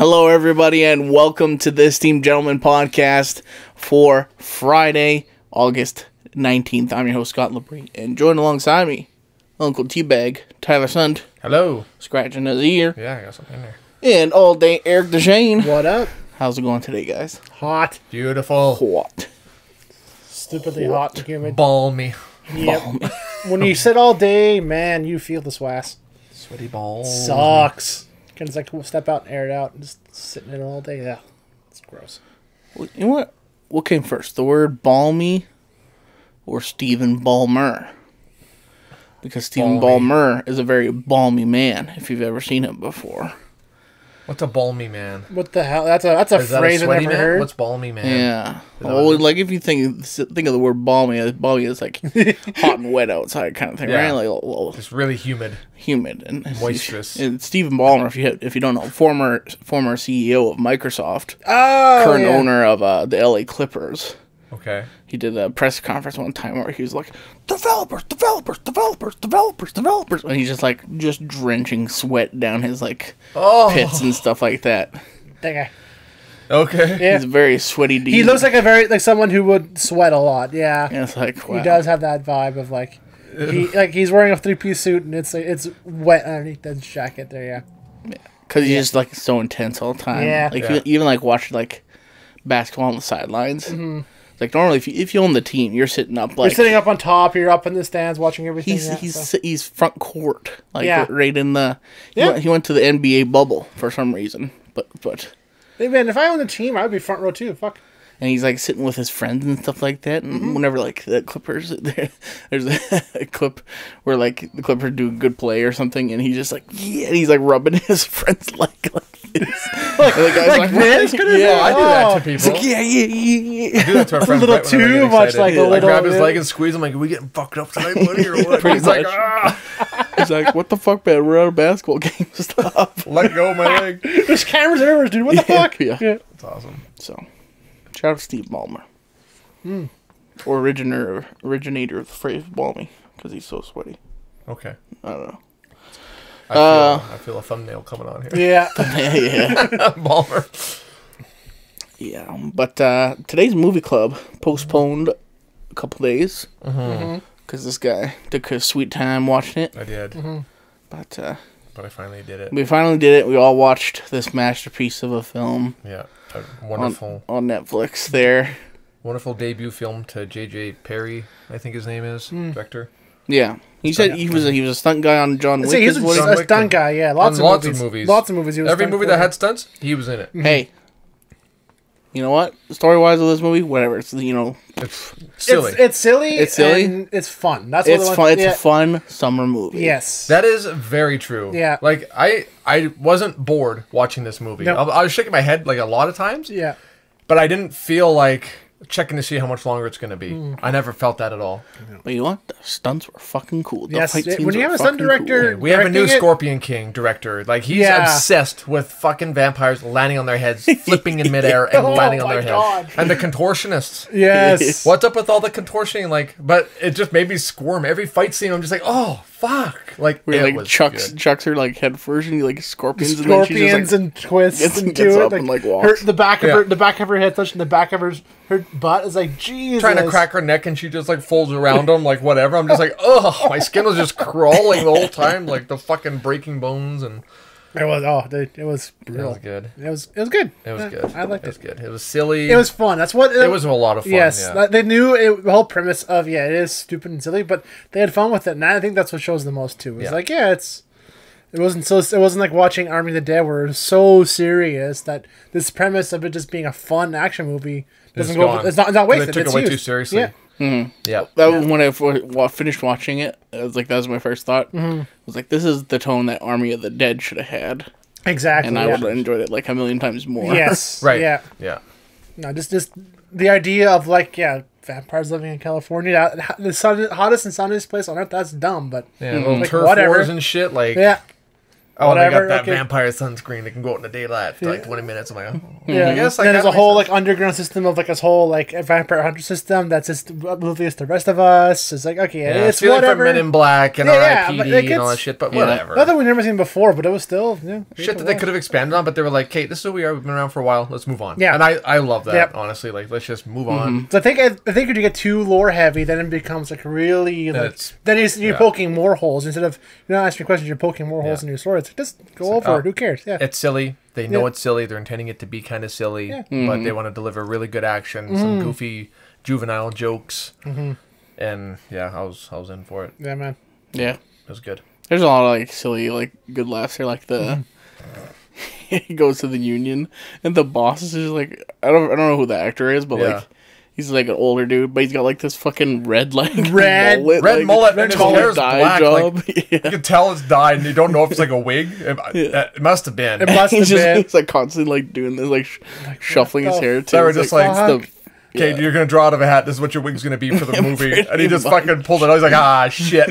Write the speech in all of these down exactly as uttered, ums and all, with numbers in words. Hello, everybody, and welcome to This Team Gentlemen podcast for Friday, August nineteenth. I'm your host, Scott LaBrie, and joined alongside me, Uncle T Bag, Tyler Sund. Hello. Scratching his ear. Yeah, I got something in there. And all day, Eric DeJane. What up? How's it going today, guys? Hot. Beautiful. Hot. Stupidly hot. hot humid. Balmy. Yep. Balmy. When you sit all day, man, you feel the swass. Sweaty balls. Sucks. Can just like step out and air it out and just sit in it all day. Yeah, it's gross. Well, you know what? What came first, the word balmy or Stephen Ballmer? Because Stephen balmy. Ballmer is a very balmy man. If you've ever seen him before. What's a balmy man? What the hell? That's a that's a is phrase that a I've never man? heard. What's balmy man? Yeah. Well, one? like if you think think of the word balmy, balmy is like hot and wet outside kind of thing, yeah. right? Like oh, oh. it's really humid, humid and moisturous. And Stephen Ballmer, if you if you don't know, former former C E O of Microsoft, oh, current yeah. owner of uh, the L A Clippers. Okay. He did a press conference one time where he was like, developers, developers, developers, developers, developers. And he's just like, just drenching sweat down his like oh. pits and stuff like that. That guy. Okay. Yeah. He's a very sweaty dude. He looks like a very, like someone who would sweat a lot. Yeah. And it's like, wow. He does have that vibe of like, he, like he's wearing a three-piece suit and it's like, it's wet underneath that jacket there. Yeah. yeah. Cause he's yeah. just like so intense all the time. Yeah. Like yeah. even like watching like basketball on the sidelines. Mm-hmm. Like, normally, if you, if you own the team, you're sitting up, like... You're sitting up on top, you're up in the stands, watching everything. He's yeah, he's so. he's front court, like, yeah. right in the... He, yeah. went, he went to the N B A bubble for some reason, but... but hey, man, if I owned the team, I would be front row, too, fuck. And he's, like, sitting with his friends and stuff like that, and mm-hmm. whenever, like, the Clippers... There's a clip where, like, the Clippers do a good play or something, and he's just like, yeah, and he's, like, rubbing his friends like... like like, like this? Like, yeah, oh. I do that to people. Like, yeah, yeah, yeah, yeah. I do that to our friends. A little too much, like a little. I grab his leg and squeeze him. Like, are we getting fucked up tonight, buddy, or what? He's like, ah. He's like, what the fuck, man? We're out of basketball games. Stop. Let go of my leg. There's cameras everywhere, dude. What the yeah, fuck? Yeah. yeah, that's awesome. So, shout out to Steve Ballmer, mm. or originator originator of the phrase "balmy" because he's so sweaty. Okay. I don't know. I feel, uh, I feel a thumbnail coming on here. Yeah. yeah. Ballmer. Yeah. But uh, today's movie club postponed a couple days. Because mm-hmm. mm-hmm. this guy took his sweet time watching it. I did. Mm-hmm. But uh, but I finally did it. We finally did it. We all watched this masterpiece of a film. Yeah. A wonderful. On, on Netflix there. Wonderful debut film to J J Perry, I think his name is. Mm. Director. Yeah. He stunt said he was a, he was a stunt guy on John Wick. See, he was a, a stunt guy, yeah. Lots, of, lots movies. of movies. Lots of movies. He was Every movie that had stunts, he was in it. Hey, you know what? Story-wise of this movie, whatever. It's, you know... It's silly. It's, it's silly. It's silly. And it's fun. That's what It's, fun, it's yeah. a fun summer movie. Yes. That is very true. Yeah. Like, I, I wasn't bored watching this movie. No. I, I was shaking my head, like, a lot of times. Yeah. But I didn't feel like... Checking to see how much longer it's going to be. Mm. I never felt that at all. But you know what? The stunts were fucking cool. The yes, it, when you have a stunt director... Cool. We have a new it? Scorpion King director. Like, he's yeah. obsessed with fucking vampires landing on their heads, flipping in midair, and oh, landing on their God. head. And the contortionists. Yes. What's up with all the contortioning? Like, but it just made me squirm. Every fight scene, I'm just like, oh, fuck. Like, Where, like chucks, good. chucks her like head first, and you like scorpions, scorpions and, just, like, and twists gets, and gets do up it. And like, like walks. Her, the back of yeah. her, the back of her head touching the back of her her butt is like Jesus. Trying to crack her neck, and she just like folds around him, like whatever. I'm just like, oh, my skin was just crawling the whole time, like the fucking breaking bones, and it was oh, dude, it was brutal. It was good. It was it was good. It was good. I liked it. It was good. It was silly. It was fun. That's what it, it was. A lot of fun. Yes, yeah. They knew it, the whole premise of yeah, it is stupid and silly, but they had fun with it, and I think that's what shows the most too. It's yeah. like yeah, it's. It wasn't so. It wasn't like watching Army of the Dead, where it was so serious that this premise of it just being a fun action movie doesn't it's go. Over, it's not. It's not wasted. They took it's it way used. too seriously. Yeah. Mm-hmm. Yeah. That was when I finished watching it. I was like, that was my first thought. Mm-hmm. I was like, this is the tone that Army of the Dead should have had. Exactly. And I yeah. would have enjoyed it like a million times more. Yes. right. Yeah. Yeah. No, just just the idea of like yeah. vampires living in California, the sun, hottest and sunniest place on earth. That's dumb, but yeah, mm-hmm. little like, turf wars and shit like. Yeah. Oh, whatever. They got that okay. vampire sunscreen that can go out in the daylight for yeah. like twenty minutes. I'm like, oh, yeah. I guess like, and there's a whole sense. like underground system of like this whole like vampire hunter system that's just oblivious to the rest of us. It's like okay, yeah, it's whatever. Like from Men in Black and yeah, R I P D like and all that shit, but yeah. whatever. Not that we've never seen before, but it was still yeah, shit that they could have expanded on. But they were like, "Hey, this is who we are. We've been around for a while. Let's move on." Yeah, and I, I love that yep. honestly. Like, let's just move mm-hmm. on. So I think I, I think if you get too lore heavy, then it becomes like really like it's, then you're, you're yeah. poking more holes instead of you're not asking questions. You're poking more holes yeah. in your story. Just go so, over uh, it. Who cares? Yeah, it's silly. They know yeah. it's silly. They're intending it to be kind of silly, yeah. mm-hmm. but they want to deliver really good action, mm-hmm. some goofy juvenile jokes, mm-hmm. and yeah, I was I was in for it. Yeah, man. Yeah, it was good. There's a lot of like silly, like good laughs here. Like the mm-hmm. he goes to the union and the boss is just like I don't I don't know who the actor is, but yeah. like. He's like an older dude, but he's got like this fucking red, like red mullet, red like, mullet, and his hair's black. Like, yeah. You can tell it's dyed, and you don't know if it's like a wig. It, yeah. it must have been. It must have been. He's like constantly like doing this, like, sh like shuffling his hair. They were just like, okay, yeah. you're gonna draw out of a hat. This is what your wig's gonna be for the yeah, movie, and he just much. fucking pulled it out. He's like, ah, shit.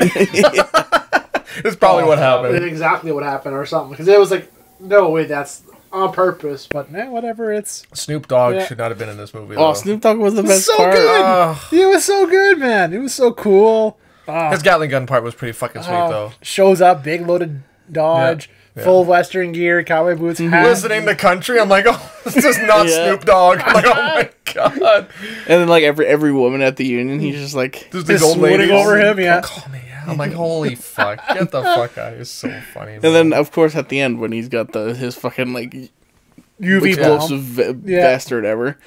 That's probably oh, what happened. It's exactly what happened, or something. Because it was like, no way, that's. On purpose, but man, whatever. It's Snoop Dogg yeah. should not have been in this movie. Oh, though. Snoop Dogg was the best so part. Good. Oh. He was so good, man. It was so cool. Oh. His Gatling gun part was pretty fucking sweet, oh. though. Shows up, big loaded Dodge, yeah. Yeah. full Western gear, cowboy boots. Mm-hmm. hat. Listening to country, I'm like, oh, this is not yeah. Snoop Dogg. I'm like, oh my god. And then like every every woman at the union, he's just like just these old ladies over him. Yeah, call me. I'm like, holy fuck! Get the fuck out! It's so funny. And man. then, of course, at the end when he's got the his fucking like U V explosive yeah. vest or whatever,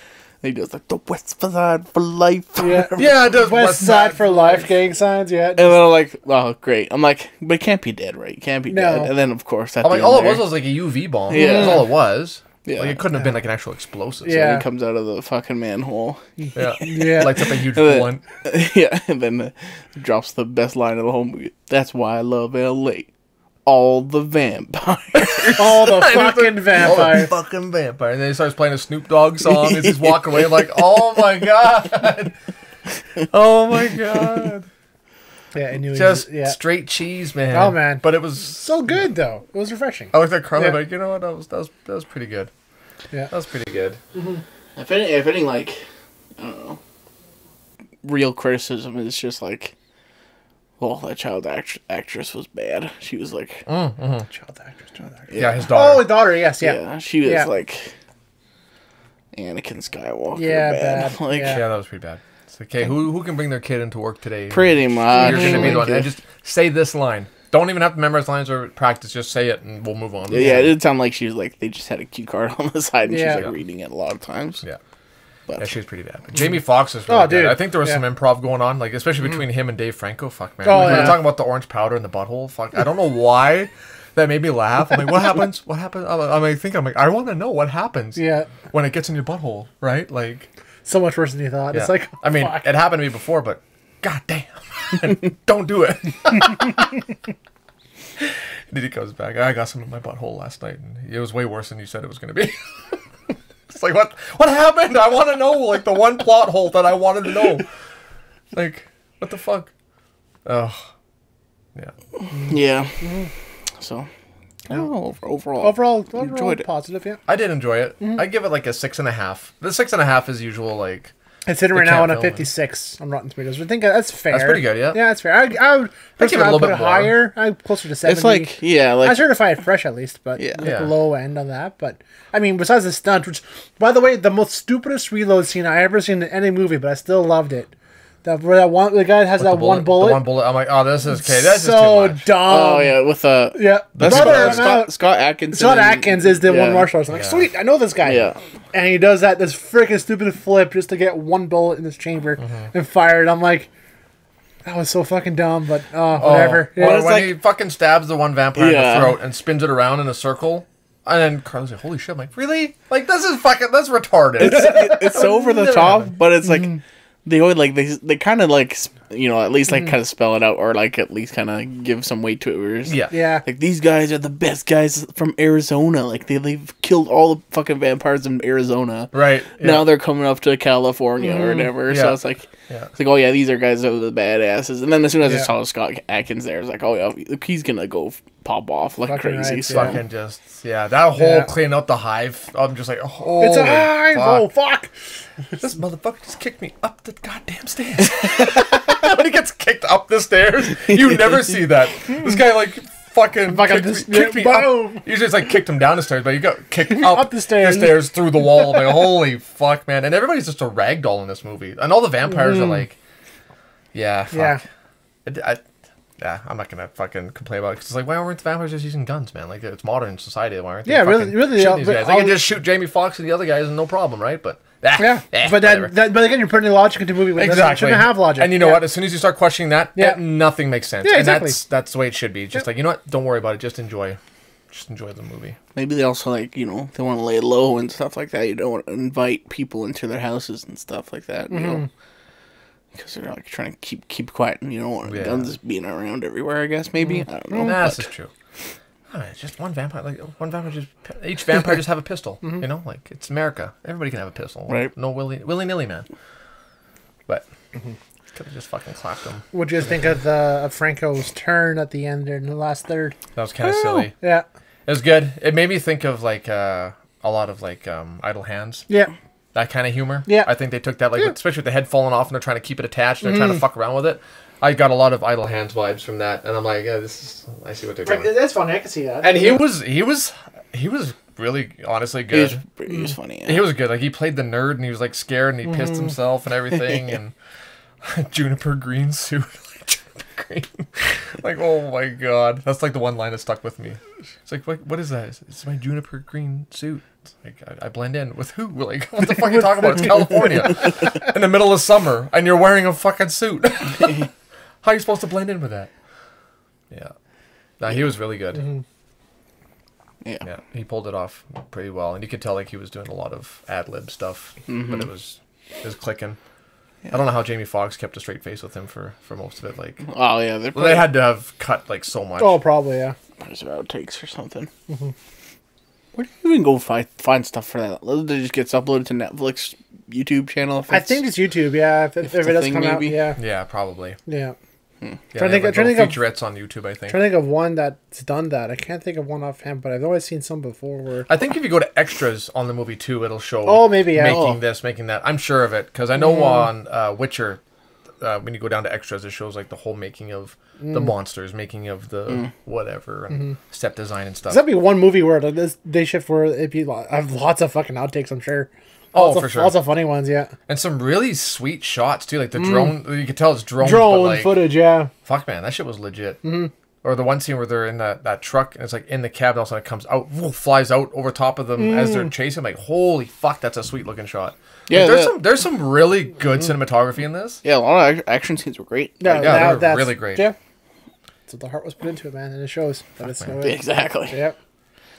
he does like the West Side for life. Yeah, yeah, it does West, West Side, Side for life, life gang signs. Yeah, and then I'm like, oh great! I'm like, but it can't be dead, right? It can't be no. dead. And then of course, at I'm the like, end all it was was like a U V bomb. Yeah, that's all it was. Yeah. Like, it couldn't have been, like, an actual explosive. Yeah. So he comes out of the fucking manhole. Yeah. yeah. Lights up a huge one. Yeah. And then uh, drops the best line of the whole movie. That's why I love L A All the vampires. All the fucking vampires. All the fucking vampires. And then he starts playing a Snoop Dogg song as he's walking away. I'm like, oh, my God. Oh, my God. Yeah, and you just was, yeah. straight cheese, man. Oh man, but it was so good though. It was refreshing. I looked at Carly, yeah. like you know what? That was that was that was pretty good. Yeah, that was pretty good. Mm-hmm. If any, if any, like I don't know, real criticism is just like, well, that child act actress was bad. She was like mm, mm-hmm. child actress, child actress. Yeah. yeah, his daughter. Oh, his daughter. Yes, yeah. yeah she was yeah. like Anakin Skywalker. Yeah, bad. bad. Like, yeah. yeah, that was pretty bad. Okay, who who can bring their kid into work today? Pretty much. You're gonna be the one. And just say this line. Don't even have to memorize lines or practice. Just say it, and we'll move on. Yeah, yeah it did sound like she was like they just had a cue card on the side, and yeah. she's like yeah. reading it a lot of times. Yeah, but yeah, she was pretty bad. But Jamie Foxx was really oh, dude. bad. I think there was yeah. some improv going on, like especially between mm. him and Dave Franco. Fuck man, oh, like, yeah. we were talking about the orange powder and the butthole. Fuck, I don't know why that made me laugh. I'm like, what happens? What happens? I'm like, I'm like thinking, I'm like, I want to know what happens. Yeah, when it gets in your butthole, right? Like. So much worse than you thought. Yeah. It's like, oh, I mean, fuck. It happened to me before, but goddamn, don't do it. And then he comes back. I got some in my butthole last night, and it was way worse than you said it was going to be. It's like, what? What happened? I want to know. Like the one plot hole that I wanted to know. Like, what the fuck? Oh, yeah, yeah. Mm-hmm. So. Yeah. Oh, overall, overall, overall enjoyed it. Positive, yeah. I did enjoy it. Mm-hmm. I give it like a six and a half. The six and a half is usual, like. Considering right now on a fifty-six on Rotten Tomatoes, I think that's fair. That's pretty good, yeah. Yeah, that's fair. I, I would I give it a little bit higher. I closer to seventy. It's like yeah, like I certify it fresh at least, but yeah, like yeah. low end on that. But I mean, besides the stunt, which by the way, the most stupidest reload scene I ever seen in any movie, but I still loved it. That where that one the guy has with that bullet, one bullet. The one bullet. I'm like, oh, this is okay. That's so is too much. dumb. Oh yeah, with uh, yeah. That's Scott, Scott, Scott Adkins. Scott Adkins is the yeah. one martial artist. I'm like, yeah. sweet, I know this guy. Yeah. And he does that this freaking stupid flip just to get one bullet in this chamber mm-hmm. and fire it. I'm like, that was so fucking dumb, but uh, oh, whatever. Yeah. Well, when like, he fucking stabs the one vampire yeah. in the throat and spins it around in a circle. And then Carlos like, holy shit, I'm like, really? Like this is fucking that's retarded. It's, it, it's over the top, but it's like. Mm-hmm. They always like they they kind of like you know, at least like mm. kind of spell it out, or like at least kind of give some weight to it. Yeah, yeah. Like, these guys are the best guys from Arizona. Like, they they've killed all the fucking vampires in Arizona. Right. Yeah. Now they're coming up to California mm. or whatever. Yeah. So it's like, yeah. it's like, oh yeah, these are guys that are the badasses. And then as soon as yeah. I saw Scott Adkins there, I was like, oh yeah, he's gonna go pop off like fucking crazy. Right, yeah. Fucking just yeah, that whole yeah. clean up the hive. I'm just like, oh, it's a hive. Fuck. Oh fuck. This motherfucker just kicked me up the goddamn stairs. When he gets kicked up the stairs, you never see that. This guy like fucking, fucking kicked this, me, kicked yeah, me up. Usually it's like kicked him down the stairs, but you got kicked up, up the stairs, the stairs through the wall. Like, holy fuck, man! And everybody's just a ragdoll in this movie, and all the vampires mm. are like, yeah, fuck. yeah. It, I, Yeah, I'm not gonna fucking complain about it, because it's like, why aren't the vampires just using guns, man? Like, it's modern society. Why aren't they? Yeah, really, really. Shooting these guys? They can just shoot Jamie Foxx and the other guys, and no problem, right? But ah, yeah, eh, but that, that, but again, you're putting the logic into the movie. Exactly, that, you shouldn't have logic. And you know yeah. what? As soon as you start questioning that, yeah. that nothing makes sense. Yeah, exactly. And that's that's the way it should be. Just yeah. like, you know what? Don't worry about it. Just enjoy. Just enjoy the movie. Maybe they also, like, you know, they want to lay low and stuff like that. You don't want to invite people into their houses and stuff like that. You mm-hmm. know. Because they're like trying to keep keep quiet, and you don't want yeah. guns being around everywhere. I guess maybe mm. I don't know. Nah, this is true. I don't know, just one vampire, like one vampire, just each vampire just have a pistol. Mm-hmm. You know, like, it's America. Everybody can have a pistol, right? No willy willy nilly, man. But mm-hmm. could have just fucking clapped them. What do you think of the of Franco's turn at the end, in the last third? That was kind of silly. Yeah, it was good. It made me think of like uh, a lot of like um, Idle Hands. Yeah. That kind of humor. Yeah. I think they took that, like, yeah. especially with the head falling off and they're trying to keep it attached and they're mm. trying to fuck around with it. I got a lot of Idle Hands vibes from that, and I'm like, yeah, this is, I see what they're doing. That's funny. I can see that. And he yeah. was, he was, he was really, honestly good. He was, he was funny. Yeah. He was good. Like, he played the nerd and he was, like, scared and he mm. pissed himself and everything. And Juniper Green suit. Green. Like, oh my god, that's like the one line that stuck with me. It's like, what, what is that? It's my juniper green suit. It's like, I, I blend in with who? Like, what the fuck are you talking about? It's California in the middle of summer, and you're wearing a fucking suit. How are you supposed to blend in with that? Yeah, nah, he was really good. Mm-hmm. Yeah, yeah, he pulled it off pretty well, and you could tell like he was doing a lot of ad lib stuff, mm-hmm. but it was it was clicking. I don't know how Jamie Foxx kept a straight face with him for, for most of it. Like, oh yeah, they they had to have cut like so much. Oh, probably yeah. There's outtakes or something. Mm-hmm. Where do you even go find find stuff for that? It just gets uploaded to Netflix YouTube channel. If I think it's YouTube. Yeah, if, if, if it does come maybe? out. Yeah, yeah, probably. Yeah. Hmm. yeah trying to think, like, trying no featurettes of, on YouTube. I think. Trying to think of one that's done that. I can't think of one offhand, but I've always seen some before. Where I think if you go to extras on the movie too, it'll show. Oh, maybe yeah. making oh. this, making that. I'm sure of it, because I know mm. on uh, Witcher, uh, when you go down to extras, it shows like the whole making of mm. the monsters, making of the mm. whatever, and mm-hmm. set design and stuff. That'd be one movie where like, this Day Shift where it'd be. I have lots of fucking outtakes. I'm sure. Oh, for sure. Lots of funny ones, yeah. And some really sweet shots, too. Like the mm. drone, you could tell it's drone. Drone like, footage, yeah. Fuck, man, that shit was legit. Mm-hmm. Or the one scene where they're in that, that truck, and it's like in the cab, and all of a sudden it comes out, woo, flies out over top of them mm. as they're chasing. Like, holy fuck, that's a sweet looking shot. Yeah, like, there's, that, some, there's some really good mm-hmm. cinematography in this. Yeah, a lot of action scenes were great. No, yeah, that, they were that's, really great. Yeah. So the heart was put into it, man, and it shows that it's no way. Exactly. Yep.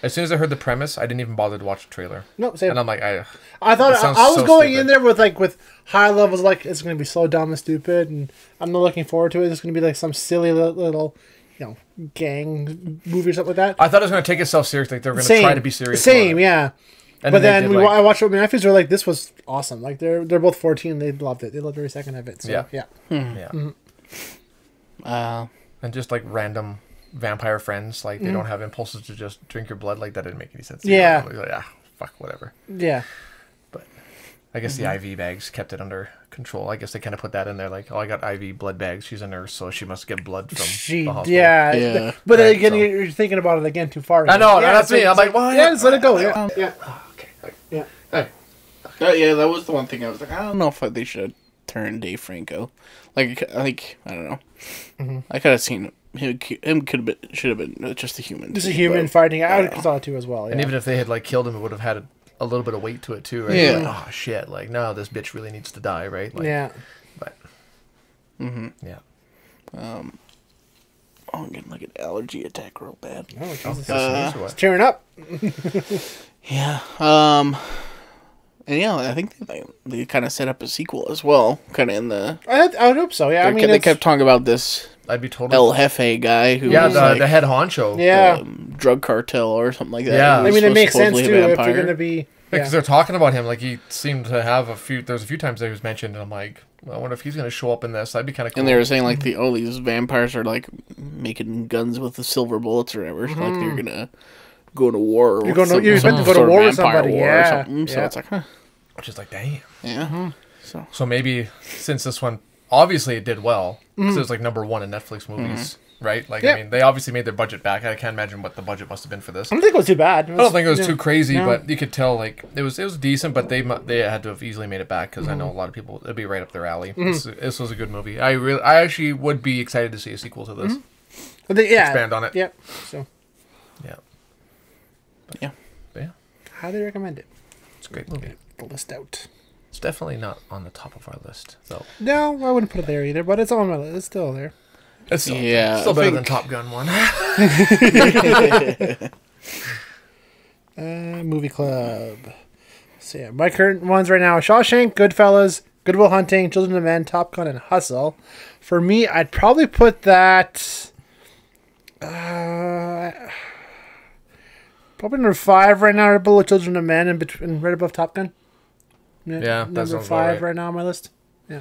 As soon as I heard the premise, I didn't even bother to watch the trailer. Nope, same. And I'm like, I, I thought I, I was so going stupid. in there with like with high levels, like it's going to be slow, dumb, and stupid, and I'm not looking forward to it. It's going to be like some silly little, you know, gang movie or something like that. I thought it was going to take itself seriously. Like they were going to try to be serious. Same, yeah. And but then, then we, like, I watched it with my nephews. They're like, "This was awesome." Like they're they're both fourteen. They loved it. They loved every second of it. So, yeah, yeah, mm. yeah. Mm. Uh, and just like random. Vampire friends, like, they mm-hmm. don't have impulses to just drink your blood. Like, that didn't make any sense. Yeah. Like, ah, fuck, whatever. Yeah. But I guess mm-hmm. the I V bags kept it under control. I guess they kind of put that in there. Like, oh, I got I V blood bags. She's a nurse, so she must get blood from she, the hospital. Yeah. yeah. But right, again, so. you're thinking about it again too far. Again. I know. Yeah, that's me. I'm like, well, yeah, just let it go. Yeah. Um, yeah. Oh, okay. okay. Yeah. Hey. Okay. Uh, yeah, that was the one thing I was like, I don't know if they should turn Dave Franco. Like, like I don't know. Mm-hmm. I could have seen it. Him could have been, should have been just a human. Just a human fighting. I would have thought too as well. Yeah. And even if they had like killed him, it would have had a, a little bit of weight to it too, right? Yeah. Like, oh shit! Like, no, this bitch really needs to die, right? Like, yeah. But. Mm-hmm. Yeah. Um. Oh, I'm getting like an allergy attack real bad. Oh, Jesus! Uh, it's tearing up. Yeah. Um. And yeah, I think they, they kind of set up a sequel as well, kind of in the... I, I would hope so, yeah. I mean, they kept talking about this I'd be totally El Jefe guy who yeah, was the, like the head honcho. Yeah. The, um, drug cartel or something like that. Yeah. I mean, it makes sense, too, if you're going to be... Because yeah, they're talking about him, like he seemed to have a few. There's a few times that he was mentioned, and I'm like, well, I wonder if he's going to show up in this. That'd be kind of cool. And they were saying like the oh, these vampires are like making guns with the silver bullets or whatever. Mm-hmm. So, like they're gonna go to war. Or you're going to you're meant to go to war with somebody, war yeah. or something. So yeah. It's like, huh? Which is like, damn. Yeah. Mm-hmm. So so maybe since this one obviously it did well, because mm-hmm. it was like number one in Netflix movies. Mm-hmm. Right? Like, yeah. I mean, they obviously made their budget back. I can't imagine what the budget must have been for this. I don't think it was too bad. Was, I don't think it was yeah, too crazy, no. but you could tell, like, it was it was decent, but they they had to have easily made it back, because mm-hmm. I know a lot of people, it'd be right up their alley. Mm-hmm. this, this was a good movie. I really, I actually would be excited to see a sequel to this. Mm-hmm. But they, yeah. Expand on it. Yep. So. Yeah. But, yeah. But yeah. Highly recommend it. It's a great movie. The list out. It's definitely not on the top of our list, though. No, I wouldn't put it there either, but it's on my list. It's still there. It's still, yeah, still better than Top Gun one. uh, movie club. So yeah, my current ones right now are Shawshank, Goodfellas, Good Will Hunting, Children of Men, Top Gun, and Hustle. For me, I'd probably put that... Uh, probably number five right now, right below Children of Men, and between, right above Top Gun. Yeah, yeah, that's number five right. right now on my list. Yeah,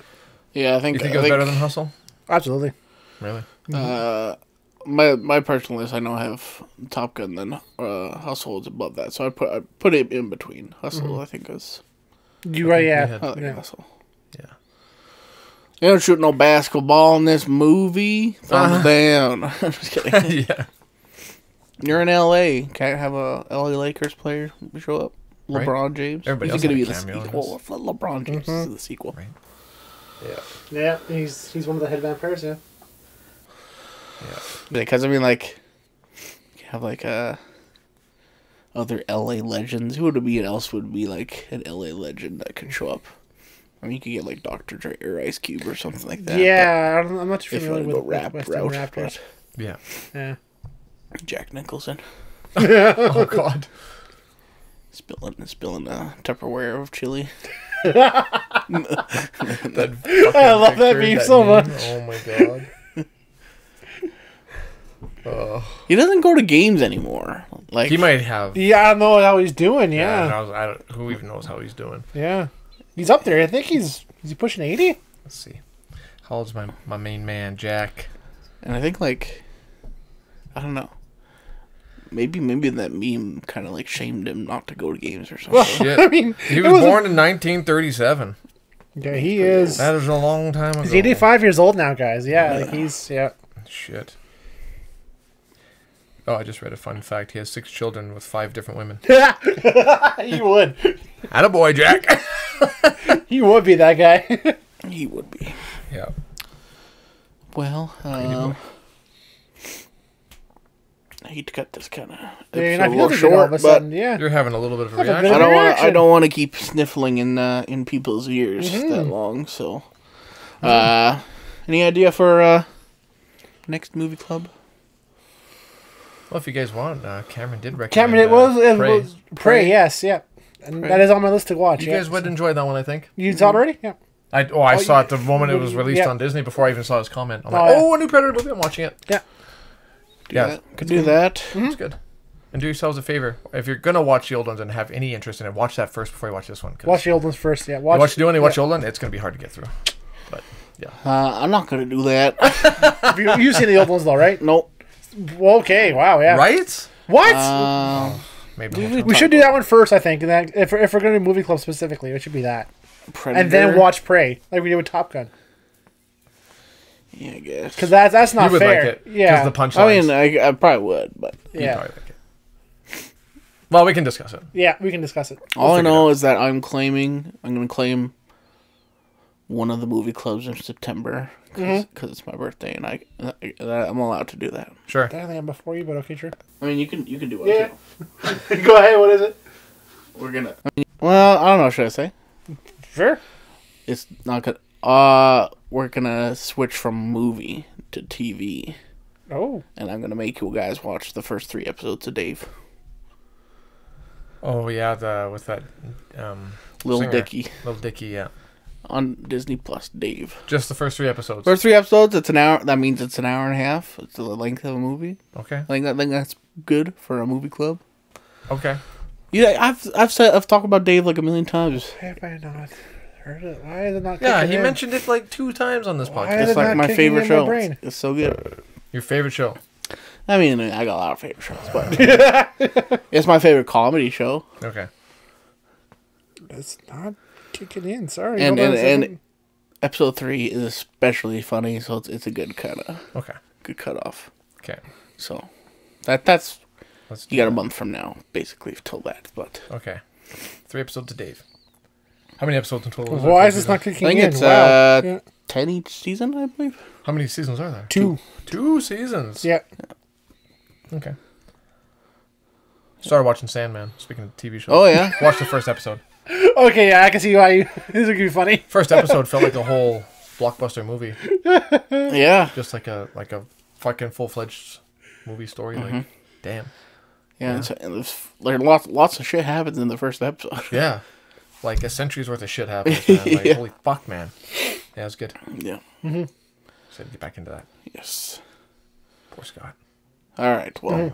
yeah, I think... You think I it was think... better than Hustle? Absolutely. Really? Mm-hmm. Uh, my my personal list, I know I have Top Gun, then uh, Hustle is above that, so I put I put it in between. Hustle, mm-hmm. I think is. You right? Yeah. Had, I like yeah. Hustle. Yeah. They don't shoot no basketball in this movie. Thumbs uh-huh. down. I'm just kidding. Yeah. You're in L A. Can't have a L A Lakers player show up. LeBron right? James. Everybody he's going to be the sequel. LeBron James mm-hmm. is the sequel. Right. Yeah. Yeah. He's he's one of the head vampires. Yeah. Yeah. Because I mean, like, you have like uh, other L A legends. Who would be else would be like an L A legend that could show up? I mean, you could get like Doctor Dre or Ice Cube or something like that. Yeah, I don't, I'm not sure if you want to go rap route. Yeah, yeah. Jack Nicholson. Oh God, spilling spilling a Tupperware of chili. that I love that meme so much. Oh my God. Uh, he doesn't go to games anymore. Like he might have. Yeah, I don't know how he's doing. Yeah, yeah I was, I don't, who even knows how he's doing? Yeah, he's up there. I think he's is he pushing eighty? Let's see. How old's my my main man Jack? And I think like I don't know. Maybe maybe that meme kind of like shamed him not to go to games or something. Well, shit. I mean, he was born in nineteen thirty-seven. Yeah, he is. That is a long time ago. He's eighty-five years old now, guys. Yeah, yeah. Like he's yeah. Shit. Oh, I just read a fun fact. He has six children with five different women. You would. Attaboy, Jack. You would be that guy. He would be. Yeah. Well, um, I hate to cut this kind of episode a little short, but sudden, yeah. You're having a little bit of a reaction. I don't want. I don't want to keep sniffling in uh, in people's ears mm-hmm. that long. So, mm-hmm. uh, any idea for uh, next movie club? Well, if you guys want, uh, Cameron did recommend Cameron, it was, uh, Prey. was Prey, yes, yeah. And Prey. That is on my list to watch. You yeah. guys would enjoy that one, I think. You saw it already? Yeah. I, oh, I oh, saw you, it the moment you, it was released yeah. on Disney before I even saw his comment. I'm oh, like, yeah. oh, a new Predator movie. I'm watching it. Yeah. Do yeah. That. Could do good. that. Mm-hmm. It's good. And do yourselves a favor. If you're going to watch the old ones and have any interest in it, watch that first before you watch this one. Watch the old ones first, yeah. Watch, you watch the new one, you yeah. watch the old one, it's going to be hard to get through. But, yeah. Uh, I'm not going to do that. you, you've seen the old ones, though, right? Nope. Okay. Wow. Yeah. Right. What? Uh, maybe we'll we, we should do that one first. I think. And then if we're, if we're going to do movie club specifically, it should be that. Predator. And then watch Prey, like we did with Top Gun. Yeah, I guess. Because that's that's not you would fair. Like it, yeah. Because the punchline. I mean, I, I probably would, but yeah. Probably like it. Well, we can discuss it. Yeah, we can discuss it. All we'll I know is that I'm claiming. I'm going to claim one of the movie clubs in September. Because mm-hmm. it's my birthday and I, I I'm allowed to do that. Sure. I think I'm before you, but okay, sure. I mean, you can you can do it. Yeah. Too. Go ahead. What is it? We're gonna. I mean, well, I don't know. Should I say? Sure. It's not gonna. Uh, we're gonna switch from movie to T V. Oh. And I'm gonna make you guys watch the first three episodes of Dave. Oh yeah, the what's that? Um, Lil Dicky. Lil Dicky, yeah. On Disney Plus, Dave. Just the first three episodes. First three episodes. It's an hour. That means it's an hour and a half. It's the length of a movie. Okay. I think, I think that's good for a movie club. Okay. Yeah, I've I've said I've talked about Dave like a million times. Have I not heard it? Why is it not? Yeah, he in? mentioned it like two times on this podcast. Why is it it's like not my favorite show. My it's, it's so good. Your favorite show. I mean, I got a lot of favorite shows, but it's my favorite comedy show. Okay. It's not kicking in. Sorry. And and, and episode three is especially funny, so it's it's a good cut. Okay. Good cutoff. Okay. So, that that's Let's you got that. a month from now, basically, till that. But okay, three episodes to Dave. How many episodes until? Why is this not kicking in? I think in? it's wow. uh, yeah. ten each season, I believe. How many seasons are there? Two. Two seasons. Yeah. yeah. Okay. Started watching Sandman. Speaking of T V shows. Oh, yeah? Watch the first episode. Okay, yeah, I can see why you... This is going to be funny. First episode felt like a whole blockbuster movie. Yeah. Just like a like a fucking full-fledged movie story. Mm-hmm. Like, damn. Yeah, yeah. And so, and there's, like, lots, lots of shit happens in the first episode. Yeah. Like a century's worth of shit happens, man. Like, yeah. Holy fuck, man. Yeah, it was good. Yeah. Mm-hmm. So get back into that. Yes. Poor Scott. Alright, well,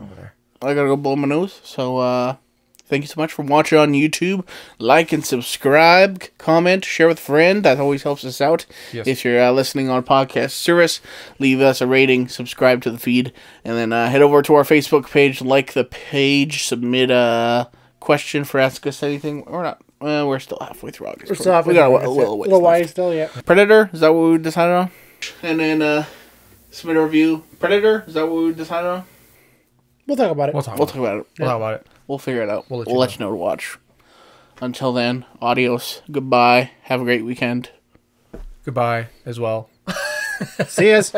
I gotta go blow my nose, so uh, thank you so much for watching on YouTube. Like and subscribe, comment, share with a friend. That always helps us out. Yes. If you're uh, listening on podcast service, leave us a rating, subscribe to the feed, and then uh, head over to our Facebook page, like the page, submit a question for Ask Us Anything, or not. Uh, we're still halfway through August. We're still halfway through August. We got a little ways left. A little ways still, yeah. Predator, is that what we decided on? And then, uh... submit a review. Predator? Is that what we decided on? We'll talk about it. We'll talk about, we'll talk about it. it. We'll talk about it. We'll figure it out. We'll let, we'll you, let know. you know to watch. Until then, adios. Goodbye. Have a great weekend. Goodbye as well. See us.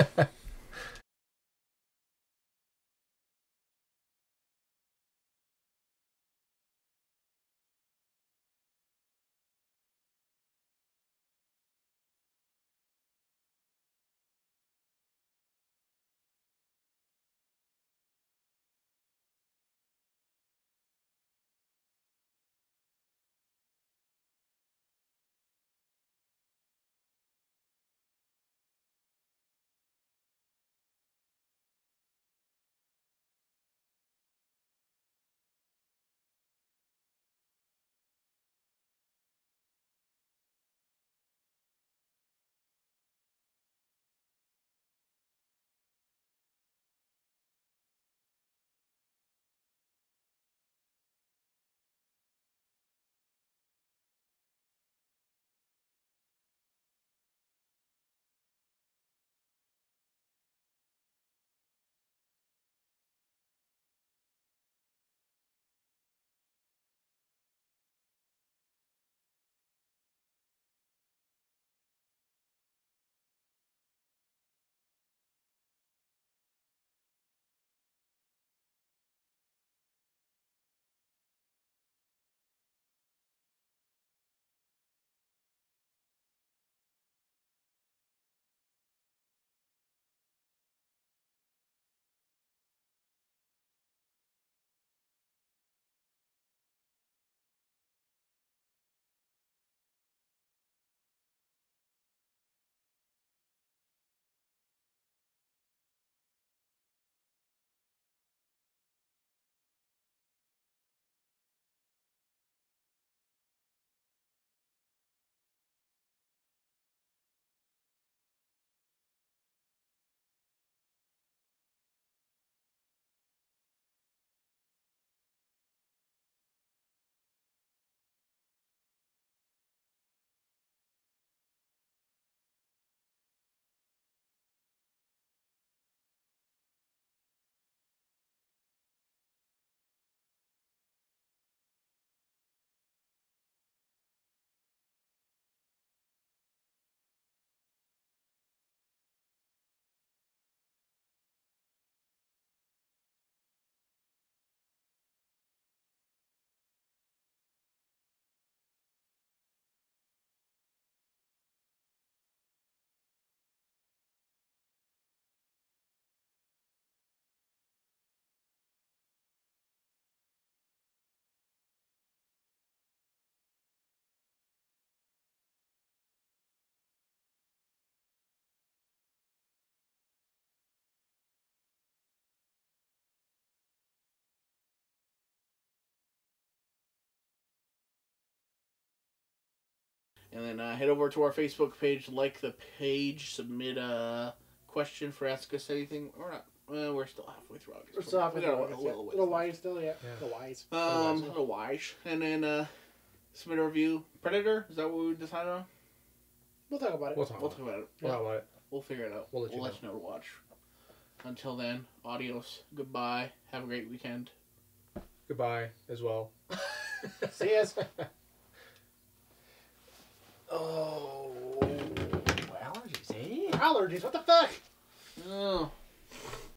And then uh, head over to our Facebook page, like the page, submit a question for Ask Us Anything, or not. Well, we're still halfway through August. We're still halfway through August. A little, little wise still, yeah. yeah. Little wise. Um, a little wise. And then uh, submit a review. Predator? Is that what we decided on? We'll talk about it. We'll talk, we'll talk about it. We'll talk about it. We'll figure it out. We'll let you, we'll know. Let you know to watch. Until then, adios. Goodbye. Have a great weekend. Goodbye as well. See us. Oh. Allergies, eh? Allergies, what the fuck? Oh.